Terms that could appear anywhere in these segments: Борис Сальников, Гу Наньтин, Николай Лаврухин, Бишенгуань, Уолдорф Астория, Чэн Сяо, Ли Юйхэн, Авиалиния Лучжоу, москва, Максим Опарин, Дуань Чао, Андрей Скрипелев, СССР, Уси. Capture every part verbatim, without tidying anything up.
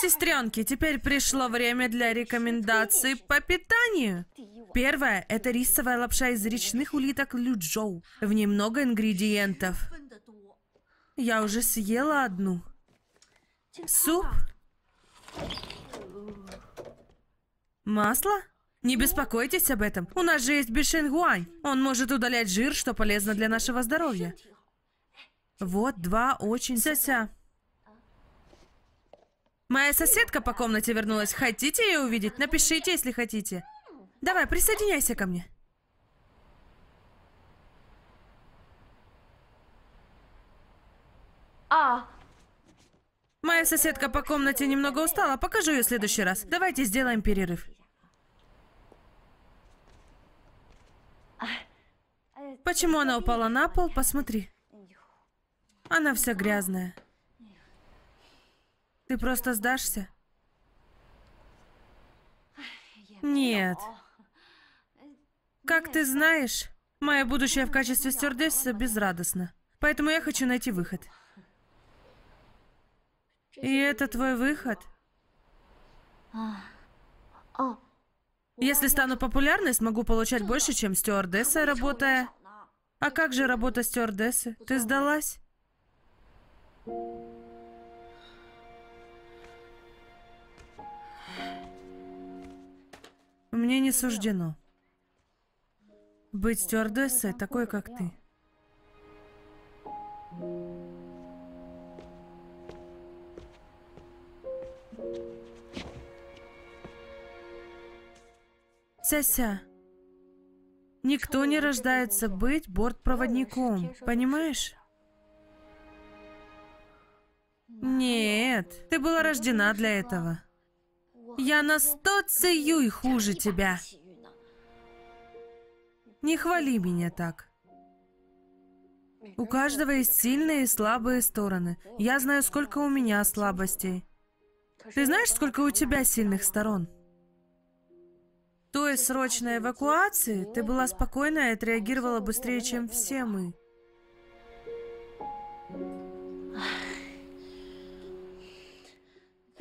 Сестренки, теперь пришло время для рекомендаций по питанию. Первое – это рисовая лапша из речных улиток Лучжоу. В ней много ингредиентов. Я уже съела одну. Суп. Масло? Не беспокойтесь об этом. У нас же есть бишенгуань. Он может удалять жир, что полезно для нашего здоровья. Вот два очень... Ся-ся. Моя соседка по комнате вернулась. Хотите ее увидеть? Напишите, если хотите. Давай, присоединяйся ко мне. А... Моя соседка по комнате немного устала. Покажу ее в следующий раз. Давайте сделаем перерыв. Почему она упала на пол? Посмотри. Она вся грязная. Ты просто сдашься? Нет. Как ты знаешь, мое будущее в качестве стюардессы безрадостно. Поэтому я хочу найти выход. И это твой выход? Если стану популярной, смогу получать больше, чем стюардесса, работая. А как же работа стюардессы? Ты сдалась? Мне не суждено быть стюардессой такой, как ты. Ся-ся. Никто не рождается быть бортпроводником, понимаешь? Нет, ты была рождена для этого. Я на сто цеюй хуже тебя. Не хвали меня так. У каждого есть сильные и слабые стороны. Я знаю, сколько у меня слабостей. Ты знаешь, сколько у тебя сильных сторон? Той срочной эвакуации ты была спокойна и отреагировала быстрее, чем все мы.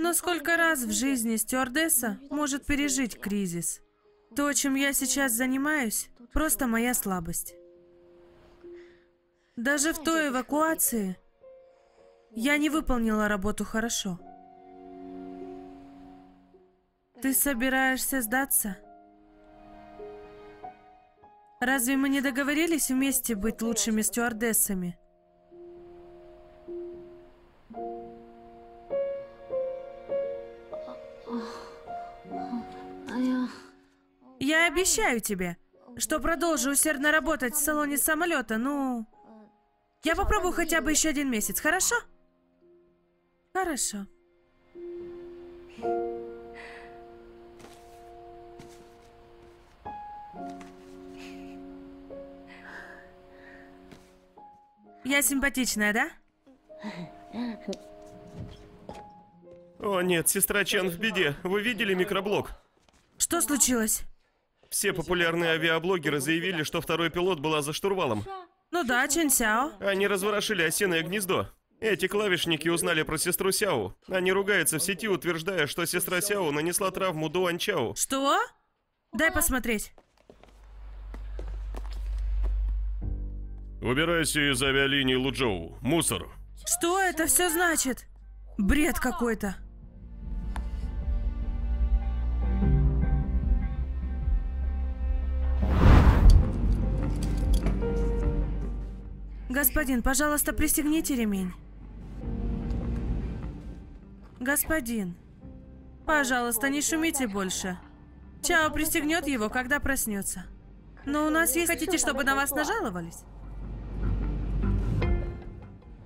Но сколько раз в жизни стюардесса может пережить кризис? То, чем я сейчас занимаюсь, просто моя слабость. Даже в той эвакуации я не выполнила работу хорошо. Ты собираешься сдаться? Разве мы не договорились вместе быть лучшими стюардессами? Я обещаю тебе, что продолжу усердно работать в салоне самолета, ну... Я попробую хотя бы еще один месяц, хорошо? Хорошо. Я симпатичная, да? О нет, сестра Чэн в беде. Вы видели микроблог? Что случилось? Все популярные авиаблогеры заявили, что второй пилот была за штурвалом. Ну да, Чэн Сяо. Они разворошили осиное гнездо. Эти клавишники узнали про сестру Сяо. Они ругаются в сети, утверждая, что сестра Сяо нанесла травму Дуань Чао. Что? Дай посмотреть. Убирайся из авиалинии Лучжоу. Мусор. Что это все значит? Бред какой-то. Господин, пожалуйста, пристегните ремень. Господин, пожалуйста, не шумите больше. Чао пристегнет его, когда проснется. Но у нас есть... Хотите, чтобы на вас нажаловались?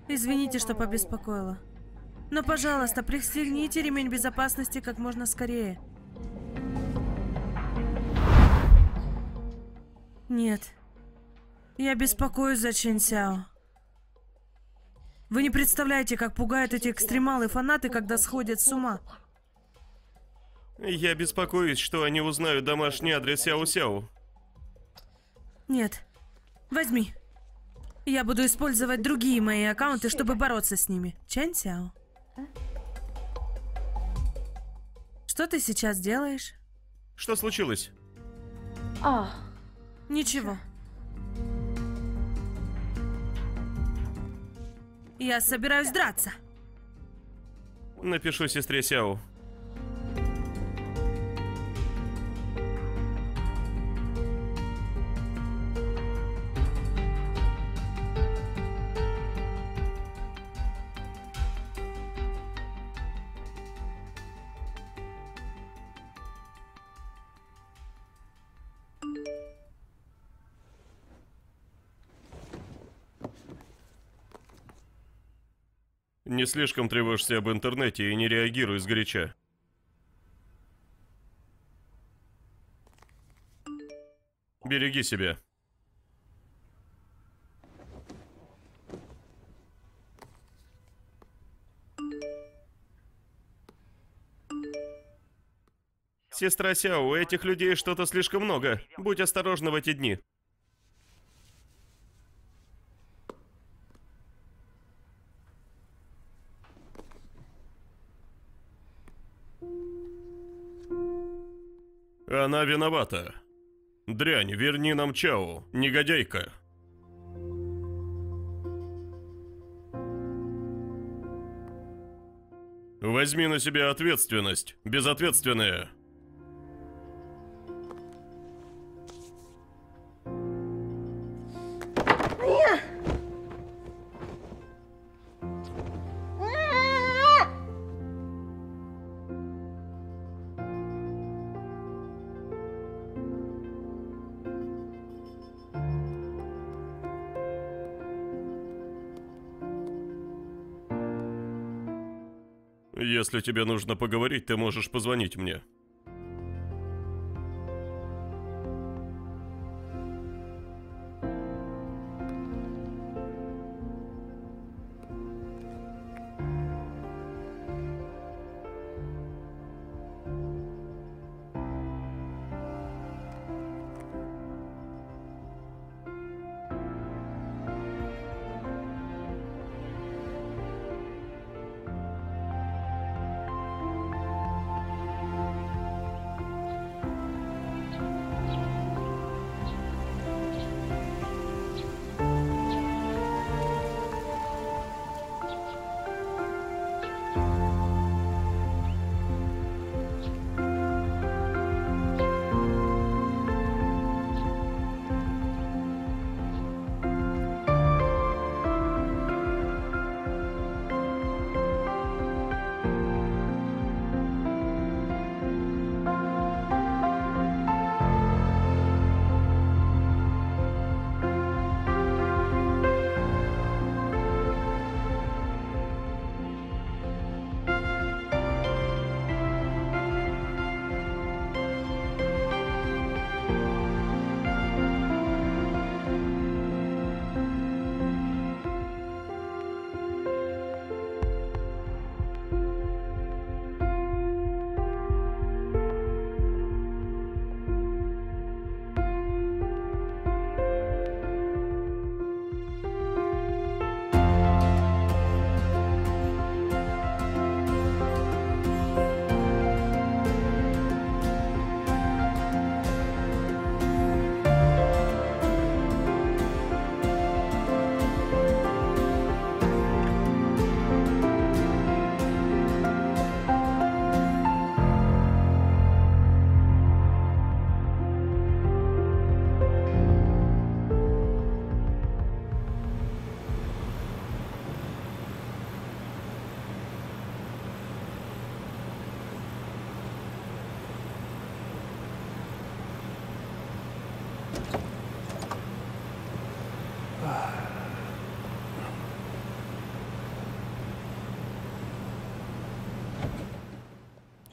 Извините, что побеспокоила. Но, пожалуйста, пристегните ремень безопасности как можно скорее. Нет. Я беспокоюсь за Чэн Сяо. Вы не представляете, как пугают эти экстремалы фанаты, когда сходят с ума. Я беспокоюсь, что они узнают домашний адрес Сяо Сяо. Нет. Возьми. Я буду использовать другие мои аккаунты, чтобы бороться с ними. Чэн Сяо. Что ты сейчас делаешь? Что случилось? А, ничего. Я собираюсь драться. Напишу сестре Сяо. Не слишком тревожься об интернете и не реагируй сгоряча. Береги себя. Сестра Сяо, у этих людей что-то слишком много. Будь осторожна в эти дни. Она виновата. Дрянь, верни нам Чао, негодяйка. Возьми на себя ответственность, безответственная. Если тебе нужно поговорить, ты можешь позвонить мне.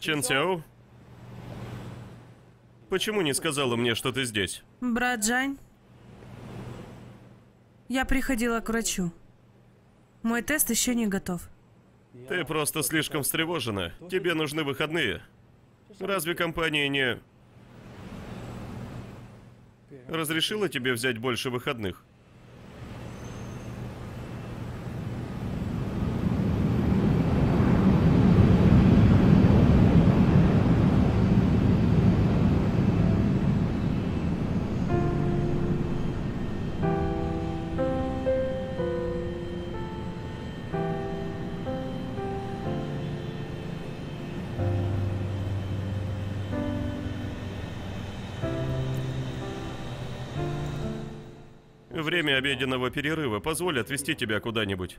Чэн Сяо, почему не сказала мне, что ты здесь? Брат Жань, я приходила к врачу. Мой тест еще не готов. Ты просто слишком встревожена. Тебе нужны выходные. Разве компания не разрешила тебе взять больше выходных? Время обеденного перерыва. Позволь отвезти тебя куда-нибудь.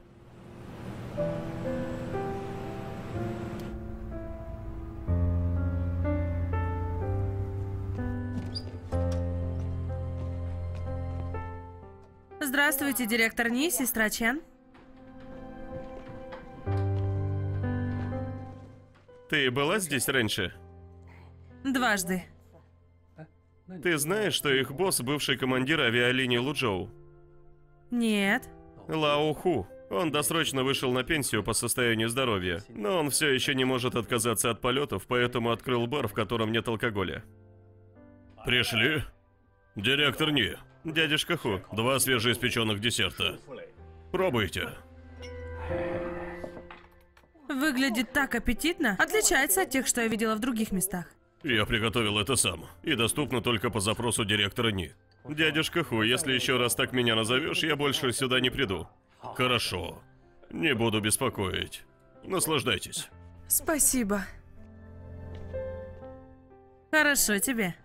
Здравствуйте, директор Ни, сестра Чен. Ты была здесь раньше? Дважды. Ты знаешь, что их босс бывший командир авиалинии Лучжоу? Нет. Лао Ху. Он досрочно вышел на пенсию по состоянию здоровья, но он все еще не может отказаться от полетов, поэтому открыл бар, в котором нет алкоголя. Пришли? Директор Ни. Дядюшка Ху. Два свежеиспеченных десерта. Пробуйте. Выглядит так аппетитно. Отличается от тех, что я видела в других местах. Я приготовил это сам. И доступно только по запросу директора Ни. Дядюшка Ху, если еще раз так меня назовешь, я больше сюда не приду. Хорошо. Не буду беспокоить. Наслаждайтесь. Спасибо. Хорошо тебе.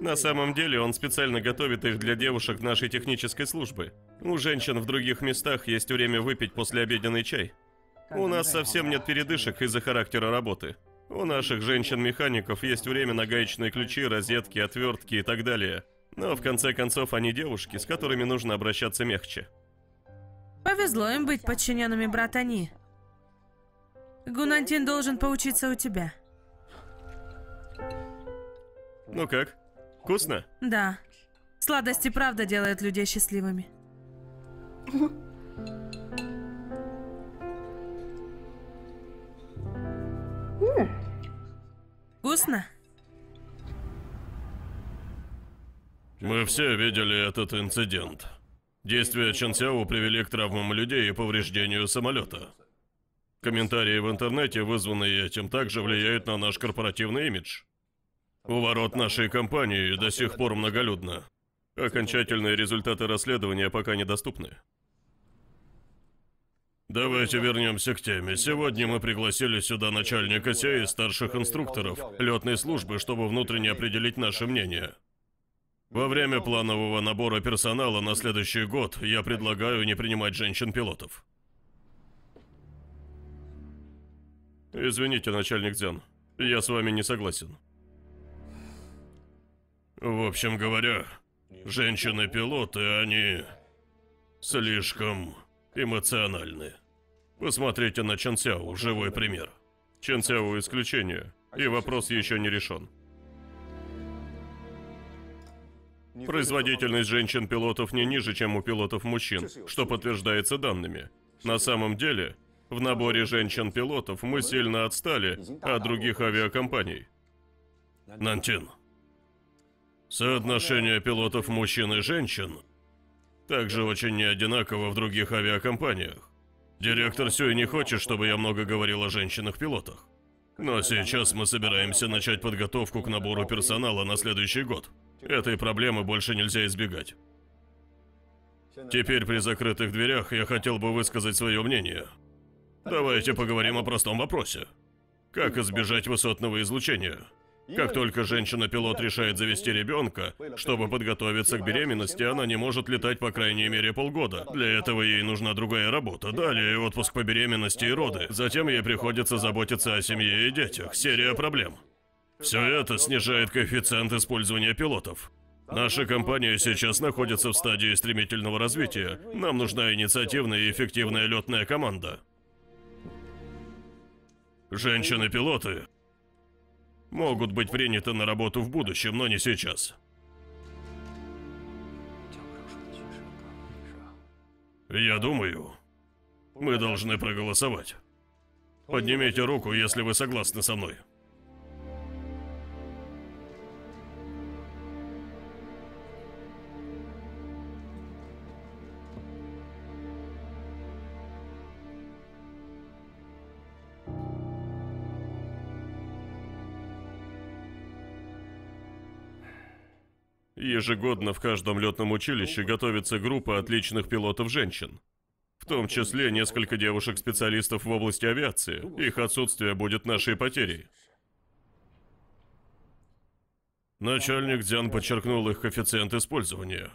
На самом деле он специально готовит их для девушек нашей технической службы. У женщин в других местах есть время выпить послеобеденный чай. У нас совсем нет передышек из-за характера работы. У наших женщин-механиков есть время на гаечные ключи, розетки, отвертки и так далее. Но в конце концов они девушки, с которыми нужно обращаться мягче. Повезло им быть подчиненными брата Ни. Гу Наньтин должен поучиться у тебя. Ну как? Вкусно? Да. Сладости правда делают людей счастливыми. Вкусно? Мы все видели этот инцидент. Действия Чэн Сяо привели к травмам людей и повреждению самолета. Комментарии в интернете, вызванные этим, также влияют на наш корпоративный имидж. У ворот нашей компании до сих пор многолюдно. Окончательные результаты расследования пока недоступны. Давайте вернемся к теме. Сегодня мы пригласили сюда начальника С И А и старших инструкторов летной службы, чтобы внутренне определить наше мнение. Во время планового набора персонала на следующий год я предлагаю не принимать женщин-пилотов. Извините, начальник Дзян, я с вами не согласен. В общем говоря, женщины-пилоты, они слишком эмоциональны. Посмотрите на Чэн Сяо, живой пример. Чэн Сяо исключение, и вопрос еще не решен. Производительность женщин-пилотов не ниже, чем у пилотов-мужчин, что подтверждается данными. На самом деле, в наборе женщин-пилотов мы сильно отстали от других авиакомпаний. Наньтин. Соотношение пилотов мужчин и женщин также очень не одинаково в других авиакомпаниях. Директор Сюй не хочет, чтобы я много говорил о женщинах-пилотах. Но сейчас мы собираемся начать подготовку к набору персонала на следующий год. Этой проблемы больше нельзя избегать. Теперь при закрытых дверях я хотел бы высказать свое мнение. Давайте поговорим о простом вопросе. Как избежать высотного излучения? Как только женщина-пилот решает завести ребенка, чтобы подготовиться к беременности, она не может летать по крайней мере полгода. Для этого ей нужна другая работа. Далее отпуск по беременности и роды. Затем ей приходится заботиться о семье и детях. Серия проблем. Все это снижает коэффициент использования пилотов. Наша компания сейчас находится в стадии стремительного развития. Нам нужна инициативная и эффективная летная команда. Женщины-пилоты могут быть приняты на работу в будущем, но не сейчас. Я думаю, мы должны проголосовать. Поднимите руку, если вы согласны со мной. Ежегодно в каждом летном училище готовится группа отличных пилотов-женщин. В том числе несколько девушек-специалистов в области авиации. Их отсутствие будет нашей потерей. Начальник Дзян подчеркнул их коэффициент использования.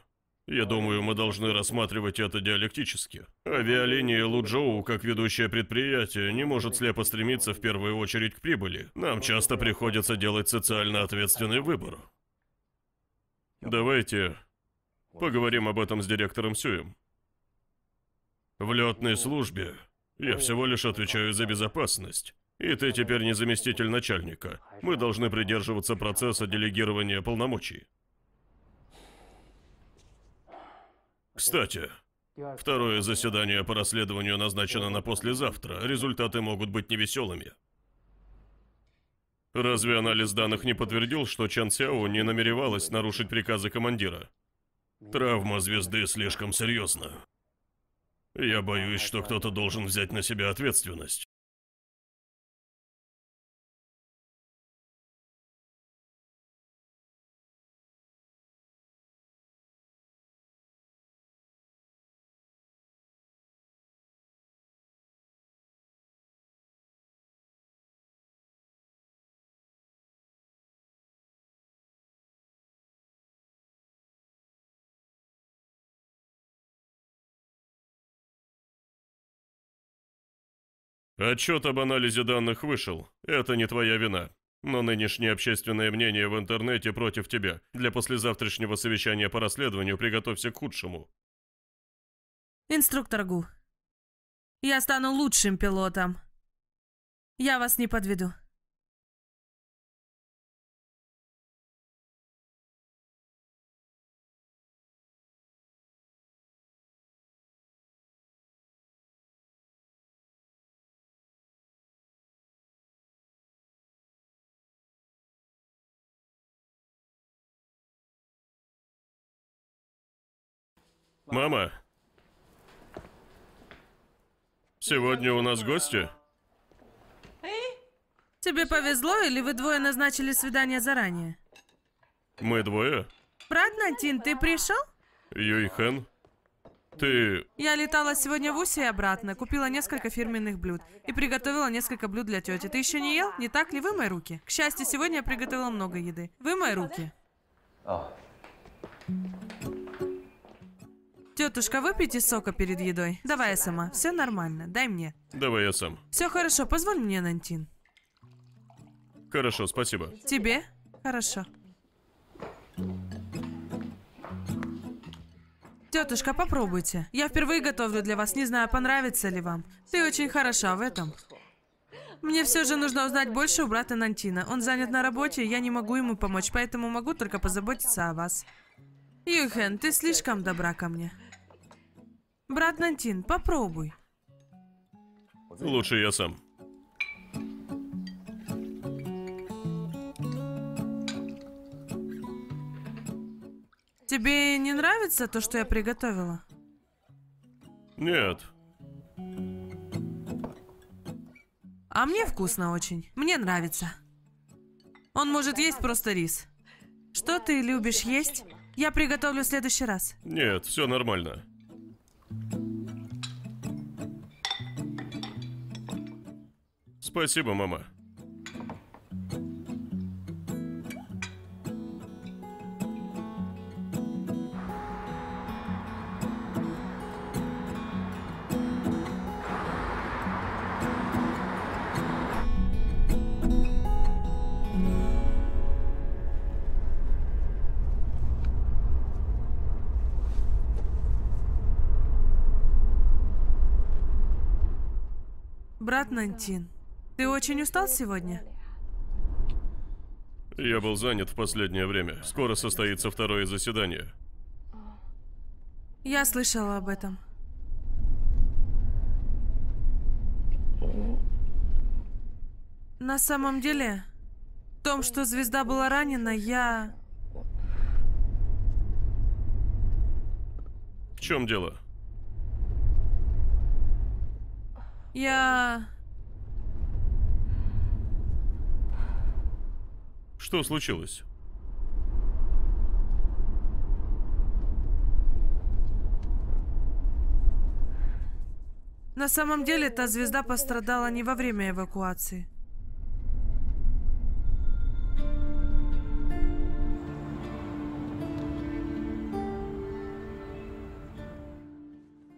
Я думаю, мы должны рассматривать это диалектически. Авиалиния Лучжоу, как ведущее предприятие, не может слепо стремиться в первую очередь к прибыли. Нам часто приходится делать социально ответственный выбор. Давайте поговорим об этом с директором Сюем. В летной службе я всего лишь отвечаю за безопасность. И ты теперь не заместитель начальника. Мы должны придерживаться процесса делегирования полномочий. Кстати, второе заседание по расследованию назначено на послезавтра. Результаты могут быть невеселыми. Разве анализ данных не подтвердил, что Чэн Сяо не намеревалась нарушить приказы командира? Травма звезды слишком серьезна. Я боюсь, что кто-то должен взять на себя ответственность. Отчет об анализе данных вышел. Это не твоя вина. Но нынешнее общественное мнение в интернете против тебя. Для послезавтрашнего совещания по расследованию приготовься к худшему. Инструктор Гу, я стану лучшим пилотом. Я вас не подведу. Мама, сегодня у нас гости? Тебе повезло, или вы двое назначили свидание заранее? Мы двое? Брат Наньтин, ты пришел? Юйхэн, ты... Я летала сегодня в Уси и обратно, купила несколько фирменных блюд и приготовила несколько блюд для тети. Ты еще не ел? Не так ли? Вымой руки. К счастью, сегодня я приготовила много еды. Вымой руки. Тетушка, выпейте сока перед едой. Давай я сама. Все нормально. Дай мне. Давай я сам. Все хорошо. Позволь мне, Наньтин. Хорошо, спасибо. Тебе? Хорошо. Тетушка, попробуйте. Я впервые готовлю для вас. Не знаю, понравится ли вам. Ты очень хороша в этом. Мне все же нужно узнать больше у брата Наньтина. Он занят на работе, я не могу ему помочь, поэтому могу только позаботиться о вас. Юйхэн, ты слишком добра ко мне. Брат Наньтин, попробуй. Лучше я сам. Тебе не нравится то, что я приготовила? Нет. А мне вкусно очень. Мне нравится. Он может есть просто рис. Что ты любишь есть? Я приготовлю в следующий раз. Нет, все нормально. Спасибо, мама. Брат Наньтин, ты очень устал сегодня? Я был занят в последнее время. Скоро состоится второе заседание. Я слышала об этом. На самом деле, в том, что звезда была ранена, я... В чем дело? Я... Что случилось? На самом деле, та звезда пострадала не во время эвакуации.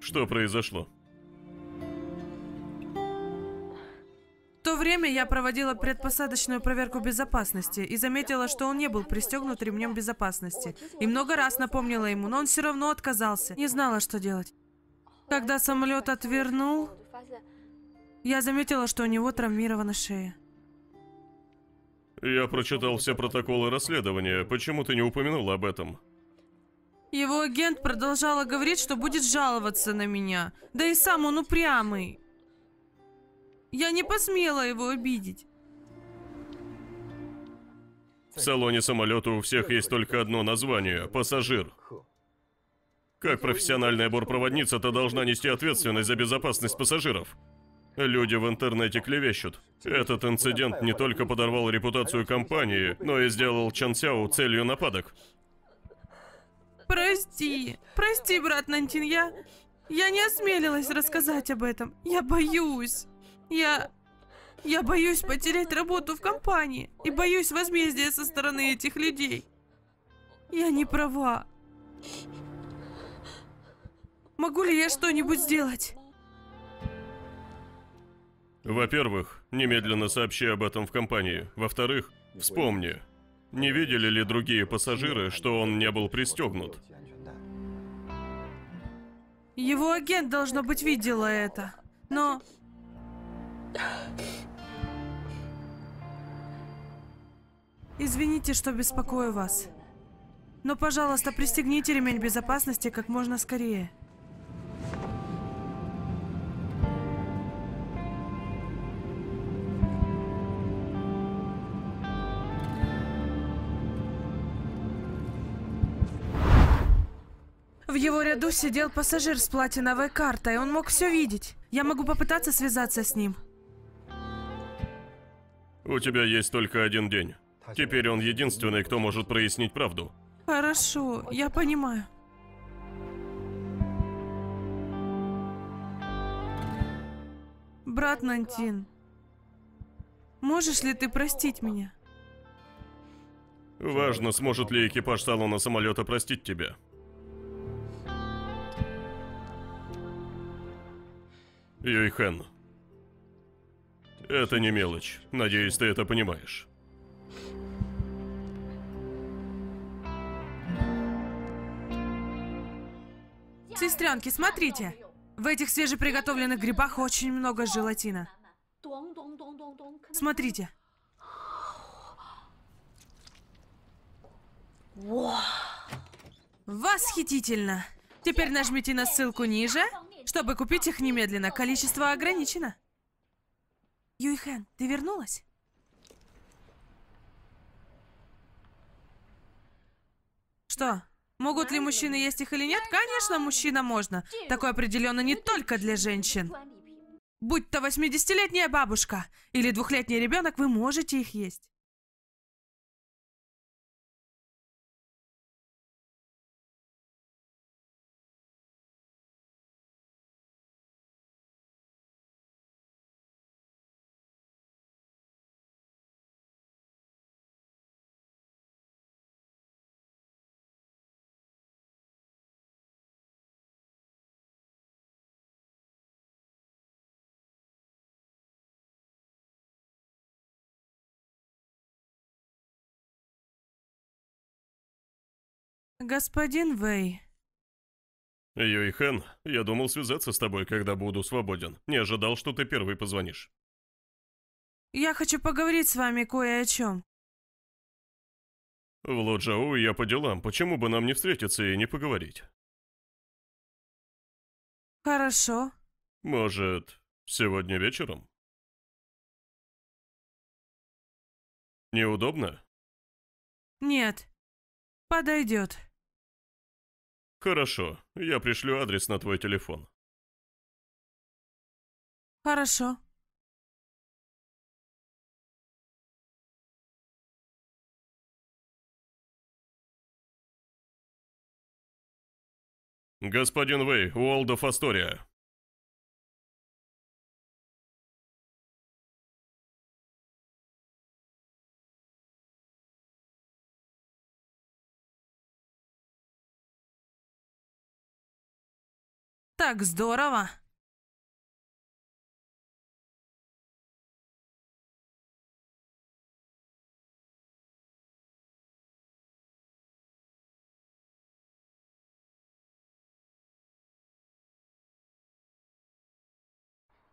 Что произошло? В то время я проводила предпосадочную проверку безопасности и заметила, что он не был пристегнут ремнем безопасности. И много раз напомнила ему, но он все равно отказался. Не знала, что делать. Когда самолет отвернул, я заметила, что у него травмирована шея. Я прочитал все протоколы расследования. Почему ты не упомянул об этом? Его агент продолжала говорить, что будет жаловаться на меня. Да и сам он упрямый. Я не посмела его обидеть. В салоне самолета у всех есть только одно название – пассажир. Как профессиональная бортпроводница, ты должна нести ответственность за безопасность пассажиров. Люди в интернете клевещут. Этот инцидент не только подорвал репутацию компании, но и сделал Чэн Сяо целью нападок. Прости. Прости, брат Наньтин, я... Я не осмелилась рассказать об этом. Я боюсь. Я... Я боюсь потерять работу в компании. И боюсь возмездия со стороны этих людей. Я не права. Могу ли я что-нибудь сделать? Во-первых, немедленно сообщи об этом в компании. Во-вторых, вспомни... Не видели ли другие пассажиры, что он не был пристегнут? Его агент, должно быть, видела это. Но... Извините, что беспокою вас. Но, пожалуйста, пристегните ремень безопасности как можно скорее. В его ряду сидел пассажир с платиновой картой, он мог все видеть. Я могу попытаться связаться с ним. У тебя есть только один день. Теперь он единственный, кто может прояснить правду. Хорошо, я понимаю. Брат Наньтин, можешь ли ты простить меня? Важно, сможет ли экипаж салона самолета простить тебя. Юйхэн, это не мелочь. Надеюсь, ты это понимаешь. Сестренки, смотрите. В этих свежеприготовленных грибах очень много желатина. Смотрите. Восхитительно. Теперь нажмите на ссылку ниже, чтобы купить их немедленно. Количество ограничено. Юйхэн, ты вернулась? Что? Могут ли мужчины есть их или нет? Конечно, мужчина можно. Такое определенно не только для женщин. Будь то восьмидесятилетняя бабушка или двухлетний ребенок, вы можете их есть. Господин Вэй. Юйхэн, я думал связаться с тобой, когда буду свободен. Не ожидал, что ты первый позвонишь. Я хочу поговорить с вами кое о чем. В Лучжоу я по делам. Почему бы нам не встретиться и не поговорить? Хорошо. Может, сегодня вечером? Неудобно? Нет. Подойдет. Хорошо, я пришлю адрес на твой телефон. Хорошо. Господин Вэй, Уолдорф Астория. так здорово.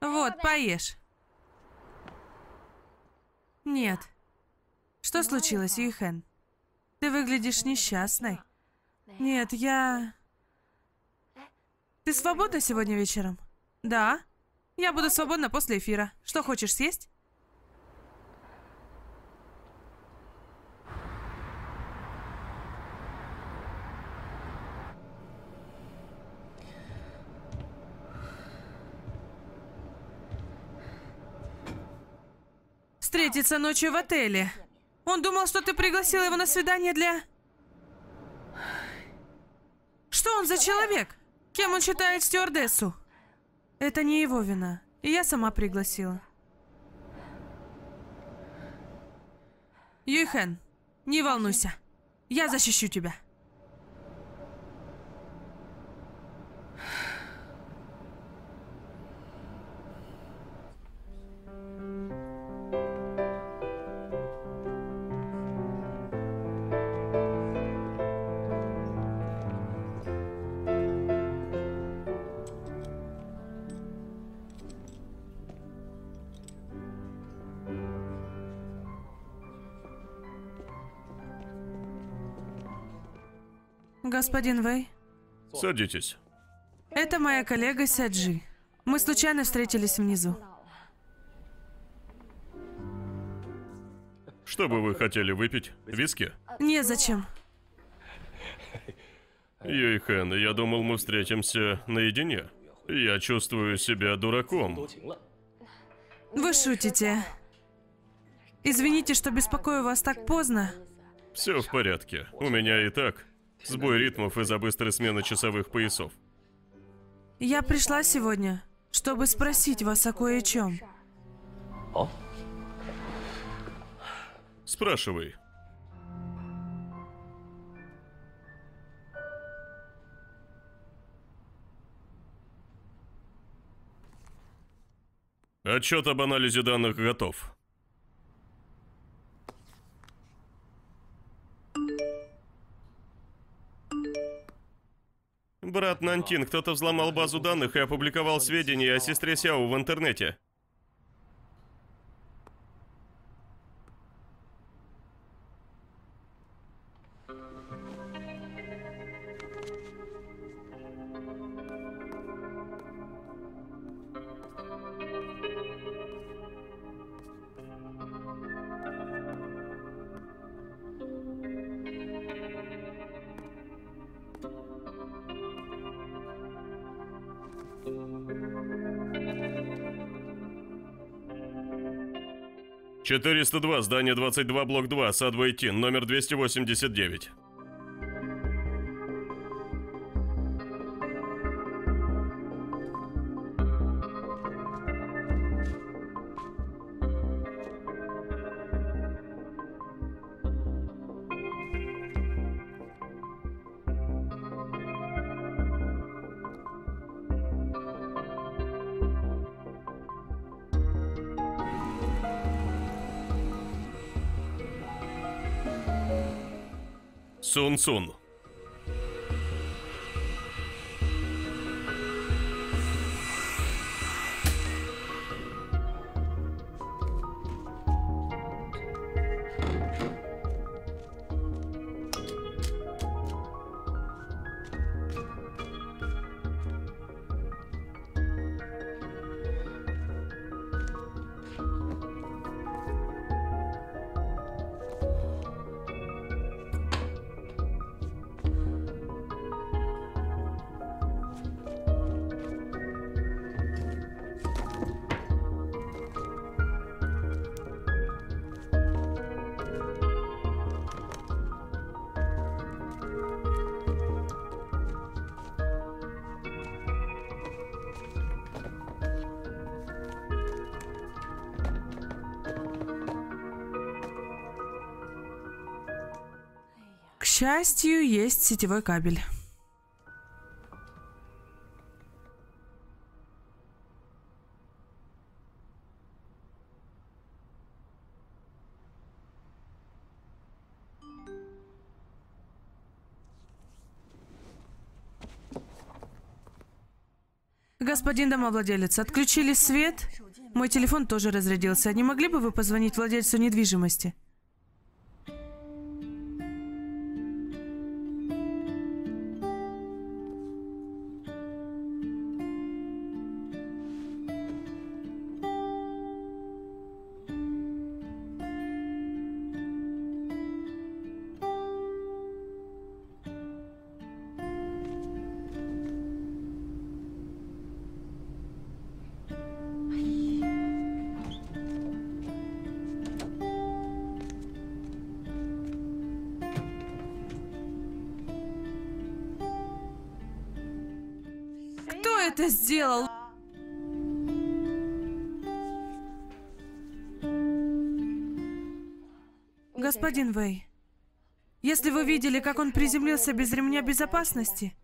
Вот, поешь. Нет. Что случилось, Юйхэн? Ты выглядишь несчастной. Нет, я... Ты свободна сегодня вечером? Да. Я буду свободна после эфира. Что, хочешь съесть? Встретиться ночью в отеле. Он думал, что ты пригласила его на свидание для... Что он за человек? Кем он считает стюардессу? Это не его вина. И я сама пригласила. Юйхэн, не волнуйся. Я защищу тебя. Господин Вэй. Садитесь. Это моя коллега Сяджи. Мы случайно встретились внизу. Что бы вы хотели выпить? Виски? Незачем. Юйхэн, я думал, мы встретимся наедине. Я чувствую себя дураком. Вы шутите. Извините, что беспокою вас так поздно. Все в порядке. У меня и так... сбой ритмов из-за быстрой смены часовых поясов. Я пришла сегодня, чтобы спросить вас о кое-чем. Спрашивай. Отчет об анализе данных готов. Брат Наньтин, кто-то взломал базу данных и опубликовал сведения о сестре Сяо в интернете. четыреста два, здание двадцать два, блок два, Садвейтин, номер двести восемьдесят девять. Сун-Сун. К счастью, есть сетевой кабель. Господин домовладелец, отключили свет? Мой телефон тоже разрядился. Не могли бы вы позвонить владельцу недвижимости? Это сделал. Господин Вэй, если вы видели, как он приземлился без ремня безопасности,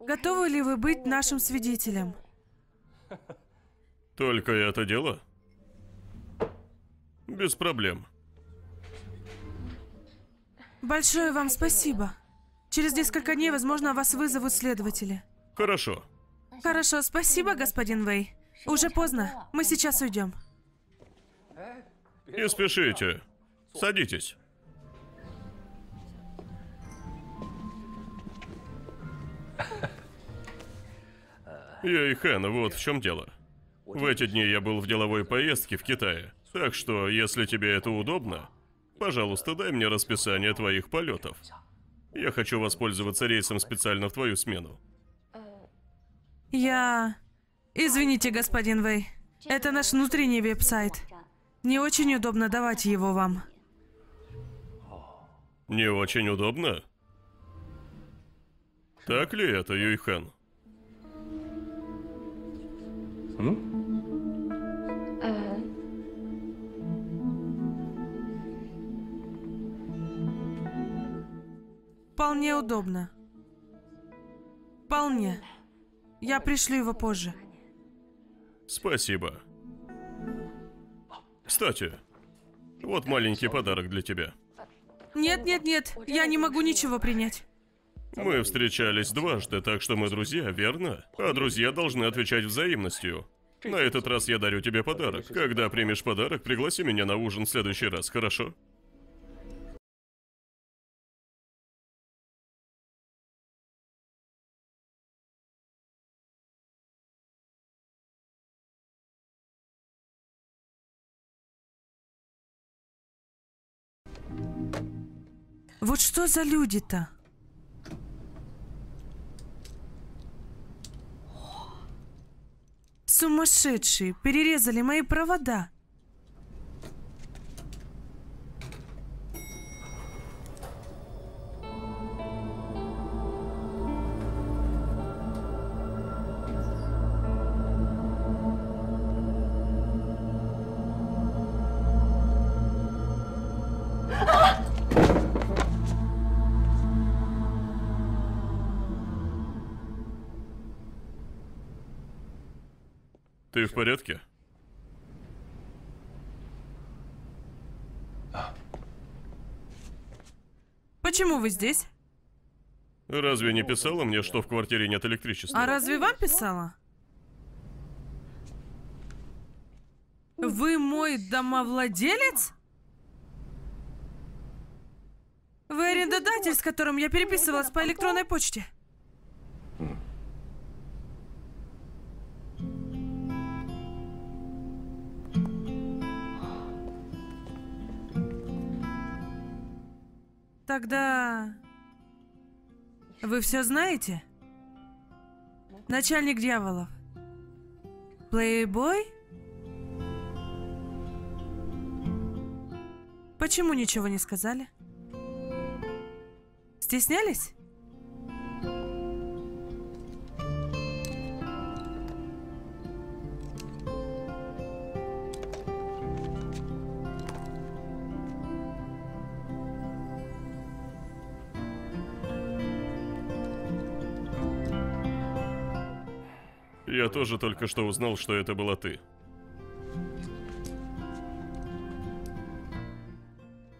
готовы ли вы быть нашим свидетелем? Только это дело? Без проблем. Большое вам спасибо. Через несколько дней, возможно, вас вызовут следователи. Хорошо. Хорошо, спасибо, господин Вэй. Уже поздно. Мы сейчас уйдем. Не спешите. Садитесь. Эй, Хэн, вот в чем дело. В эти дни я был в деловой поездке в Китае. Так что, если тебе это удобно, пожалуйста, дай мне расписание твоих полетов. Я хочу воспользоваться рейсом специально в твою смену. Я... Извините, господин Вэй. Это наш внутренний веб-сайт. Не очень удобно давать его вам. Не очень удобно? Так ли это, Юйхэн? Вполне удобно. Вполне. Я пришлю его позже. Спасибо. Кстати, вот маленький подарок для тебя. Нет, нет, нет, я не могу ничего принять. Мы встречались дважды, так что мы друзья, верно? А друзья должны отвечать взаимностью. На этот раз я дарю тебе подарок. Когда примешь подарок, пригласи меня на ужин в следующий раз, хорошо? Вот что за люди-то? Сумасшедшие, перерезали мои провода. Ты в порядке? Почему вы здесь? Разве не писала мне, что в квартире нет электричества? А разве вам писала? Вы мой домовладелец? Вы арендодатель, с которым я переписывалась по электронной почте? Тогда... Вы все знаете? Начальник дьяволов. Плейбой? Почему ничего не сказали? Стеснялись? Я тоже только что узнал, что это была ты.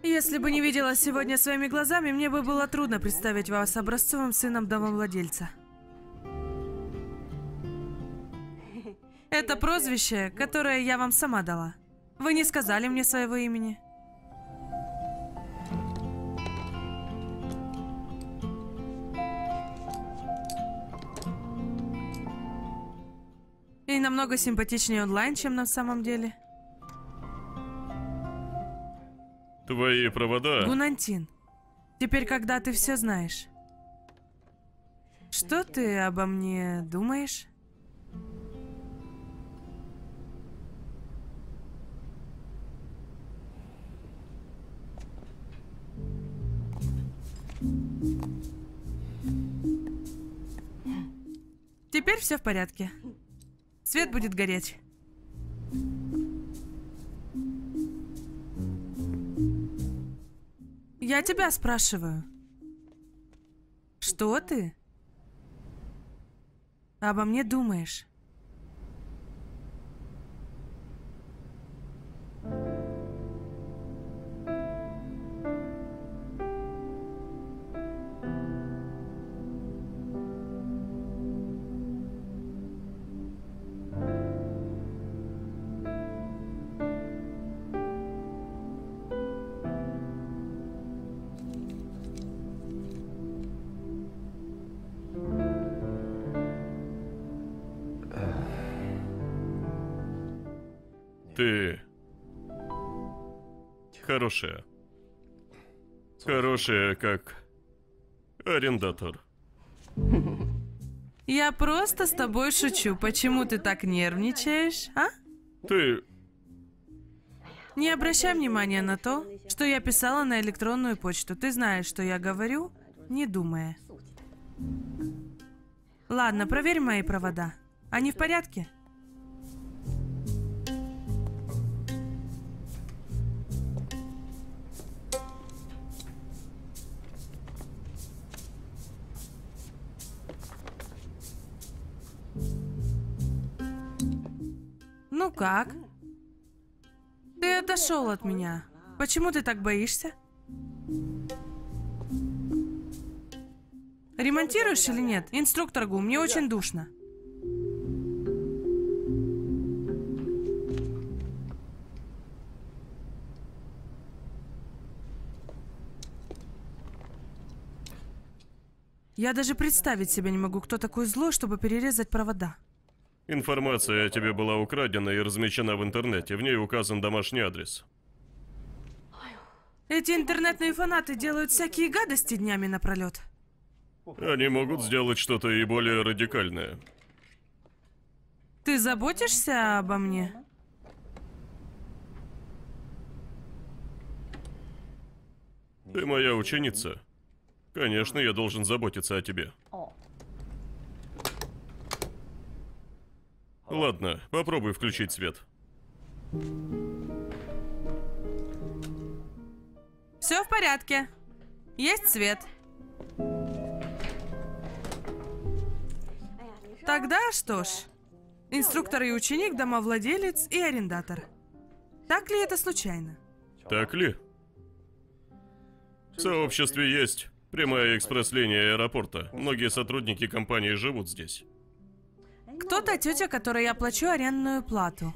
Если бы не видела сегодня своими глазами, мне бы было трудно представить вас образцовым сыном домовладельца. Это прозвище, которое я вам сама дала. Вы не сказали мне своего имени. И намного симпатичнее онлайн, чем на самом деле. Твои провода. Гу Наньтин, теперь, когда ты все знаешь, что ты обо мне думаешь? Теперь все в порядке. Свет будет гореть. Я тебя спрашиваю. Что ты обо мне думаешь? Ты хорошая. Хорошая, как арендатор. Я просто с тобой шучу. Почему ты так нервничаешь, а? Ты... Не обращай внимания на то, что я писала на электронную почту. Ты знаешь, что я говорю, не думая. Ладно, проверь мои провода. Они в порядке? Ну как? Ты отошел от меня. Почему ты так боишься? Ремонтируешь или нет? Инструктор Гу, мне очень душно. Я даже представить себе не могу, кто такой злой, чтобы перерезать провода. Информация о тебе была украдена и размещена в интернете. В ней указан домашний адрес. Эти интернетные фанаты делают всякие гадости днями напролет. Они могут сделать что-то и более радикальное. Ты заботишься обо мне? Ты моя ученица. Конечно, я должен заботиться о тебе. Ладно, попробуй включить свет. Все в порядке. Есть свет. Тогда что ж, инструктор и ученик, домовладелец и арендатор. Так ли это случайно? Так ли? В сообществе есть прямая экспресс-линия аэропорта. Многие сотрудники компании живут здесь. Кто та тетя, которой я плачу арендную плату?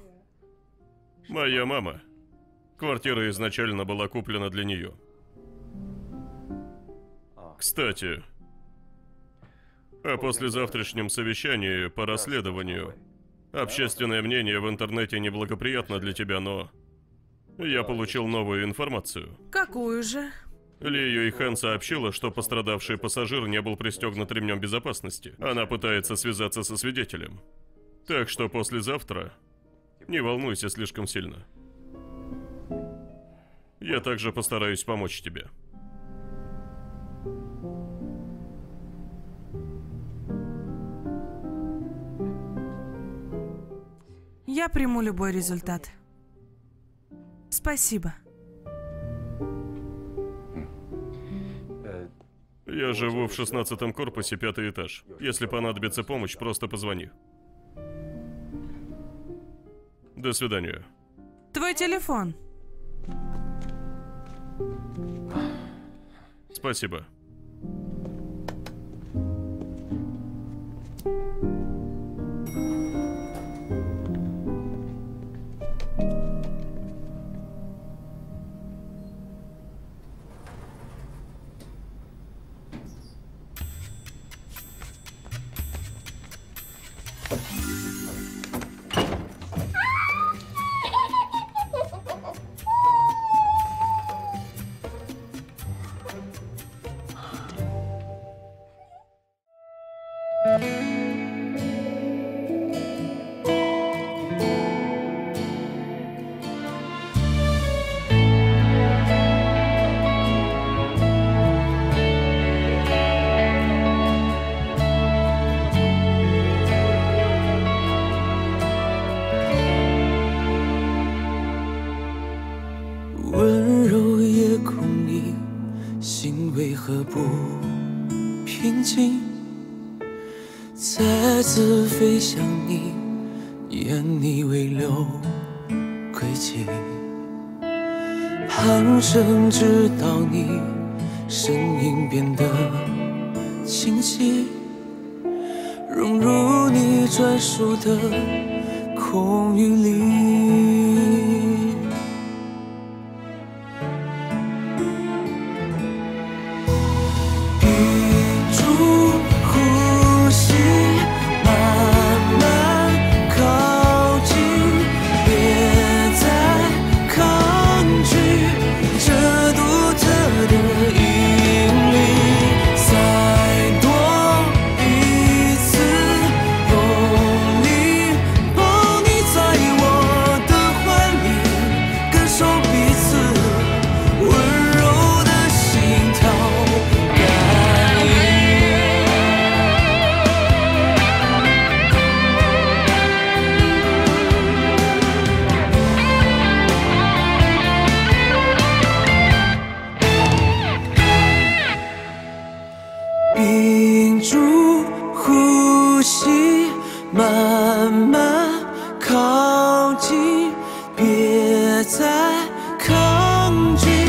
Моя мама. Квартира изначально была куплена для нее. Кстати, о послезавтрашнем совещании по расследованию. Общественное мнение в интернете неблагоприятно для тебя, но я получил новую информацию. Какую же? Ли Юйхэн сообщила, что пострадавший пассажир не был пристегнут ремнем безопасности. Она пытается связаться со свидетелем. Так что послезавтра не волнуйся слишком сильно. Я также постараюсь помочь тебе. Я приму любой результат. Спасибо. Я живу в шестнадцатом корпусе, пятый этаж. Если понадобится помощь, просто позвони. До свидания. Твой телефон. Спасибо. 何不平静？再次飞向你，眼里未留轨迹。寒声直到你声音变得清晰，融入你专属的空域里。 别再抗拒。